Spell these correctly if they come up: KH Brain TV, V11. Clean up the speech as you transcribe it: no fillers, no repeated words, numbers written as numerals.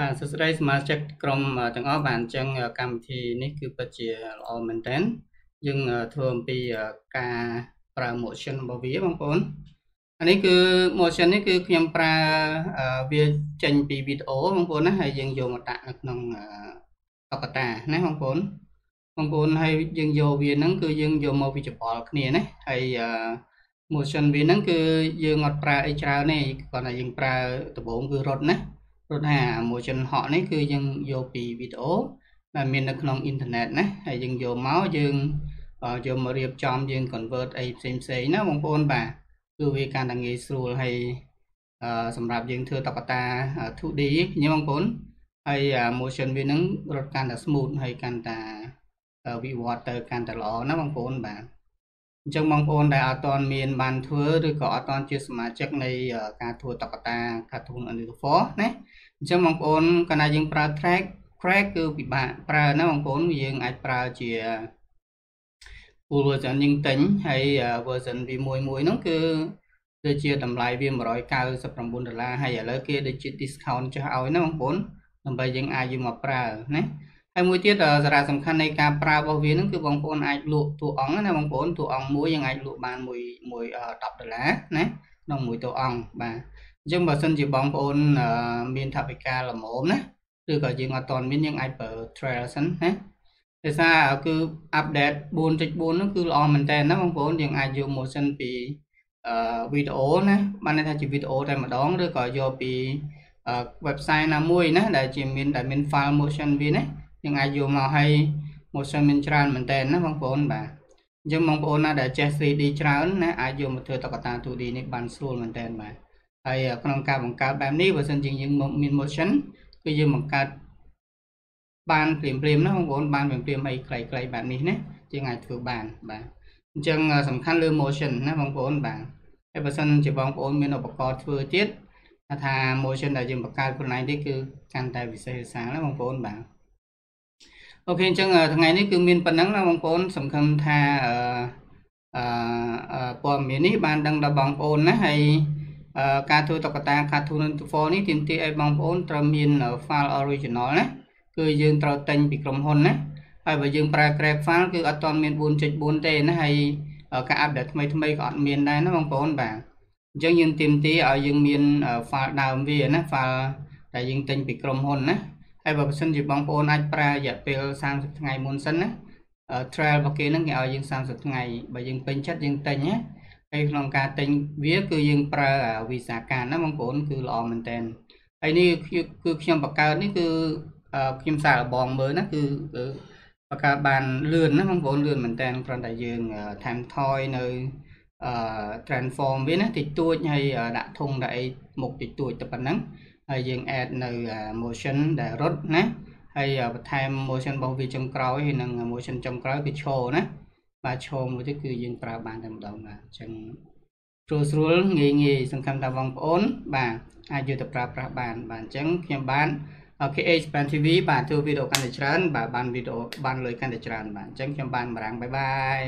បាទសួស្តីសមាជិកក្រុមទាំងអស់បានអញ្ចឹងកម្មវិធីនេះគឺពិតជាល្អមែនតើយើងធ្វើអំពីការប្រើ រហូតដល់ម៉ូសិនហក់នេះគឺយើងយកពីវីដេអូដែលមាននៅក្នុងអ៊ីនធឺណេតណាហើយយើងយកមកយើង អញ្ចឹងបងប្អូនកាលណាយើងប្រើ track crack គឺពិបាកប្រើណាបងប្អូនយើងអាចប្រើជា full version យើងទិញហើយ version V11 ហ្នឹងគឺដូចជាតម្លៃវា $199 ហើយឥឡូវគេដូចជា discount ចុះឲ្យណាបងប្អូនដើម្បីយើងអាចយកមកប្រើណាហើយមួយទៀតសារៈសំខាន់នៃការប្រើរបស់វាហ្នឹងគឺបងប្អូនអាចលក់តួអង្គណាបងប្អូនតួអង្គមួយយើងអាចលក់បាន$10 បាទ អញ្ចឹងបើសិនជាបងប្អូនមានថវិកាល្មមណាឬក៏យើងអត់ទាន់មានយើងអាចប្រើ trial សិនណាដោយសារគឺupdate 4.4 ហ្នឹងគឺល្អមែនតើណាបងប្អូនយើងអាចយក video ណាបានន័យថាជា video តែម្ដងឬក៏យកពី website ណាមួយណាដែលមាន file motion វាណាយើងអាចយកមកឲ្យ motion មានច្រើនមែនតើណាបងប្អូនបាទអញ្ចឹងបងប្អូនណាដែលចេះ 3D ច្រើនណាអាចយកមកធ្វើតុក្កតា 2D នេះបានស្រួលមែនតើបាទ ហើយក្នុងការបង្កើតបែបនេះបើសិនជាយើងមាន motion គឺយើងបង្កើតបានព្រមព្រៀងណាបងប្អូនបានព្រមព្រៀងអីខ្លីៗបែបនេះណាយើងអាចធ្វើបានបាទអញ្ចឹងសំខាន់លើ motion ណាបងប្អូនបាទហើយបើសិនជាបងប្អូនមានឧបករណ៍ធ្វើទៀតថា motion ដែលយើងបង្កើតខ្លួនឯងនេះគឺកាន់តែពិសេសពិសាណាបងប្អូនបាទអូខេអញ្ចឹងថ្ងៃនេះគឺមានប៉ុណ្ណឹងណាបងប្អូនសំខាន់ថាព័ត៌មាននេះបានដឹងដល់បងប្អូនណាហើយ ការធ្វើតុក្កតា file original ណាគឺយើងត្រូវតែងពីក្រុមហ៊ុនណាហើយបើយើងប្រើ crack file គឺអត់ទាន់មាន 4.4 ទេណាហើយការ update ថ្មីៗក៏អត់មានដែរណាបងប្អូនបាទអញ្ចឹងយើងទាមទារឲ្យយើងមាន file ដើមវាណា file ដែលយើងតែងពីក្រុមហ៊ុនណាហើយបើប្រសិនជាបងប្អូនអាចប្រើរយៈពេល 30 ថ្ងៃ មុន សិនណា trial របស់គេហ្នឹងគេឲ្យយើង 30 ថ្ងៃបើយើងពេញចិត្តយើងតែងណា ហើយក្នុងការទិញវាគឺយើងប្រើវីសាកាណាបងប្អូនគឺល្អមែនតើហើយនេះគឺខ្ញុំបង្កើតនេះគឺខ្ញុំសារបងមើលណាគឺបង្កើតបានលឿនណាបងប្អូនលឿនមែនតើគ្រាន់តែយើង transform វាណាតិចតួចហើយដាក់ធុងដាក់អីមុខតិចតួចតែប៉ុណ្ណឹងហើយយើង add នៅ motion ដែលរត់ណាហើយបន្ថែម motion របស់វា ចុងក្រោយ ហើយនឹង motion ចុងក្រោយ គឺ show ណា បាទឈោមមួយទៀតគឺយើងប្រើបានតែម្ដងបាទអញ្ចឹងស្រួលស្រួលងាយងាយសំខាន់ថាបងប្អូនបាទអាចយកទៅប្រើប្រាស់បានបាទអញ្ចឹងខ្ញុំបាន KH Brain TV បាទធ្វើវីដេអូកាន់តែច្រើនបាទបានវីដេអូបានលុយកាន់តែច្រើនបាទអញ្ចឹងខ្ញុំបានបារាំងបាយបាយ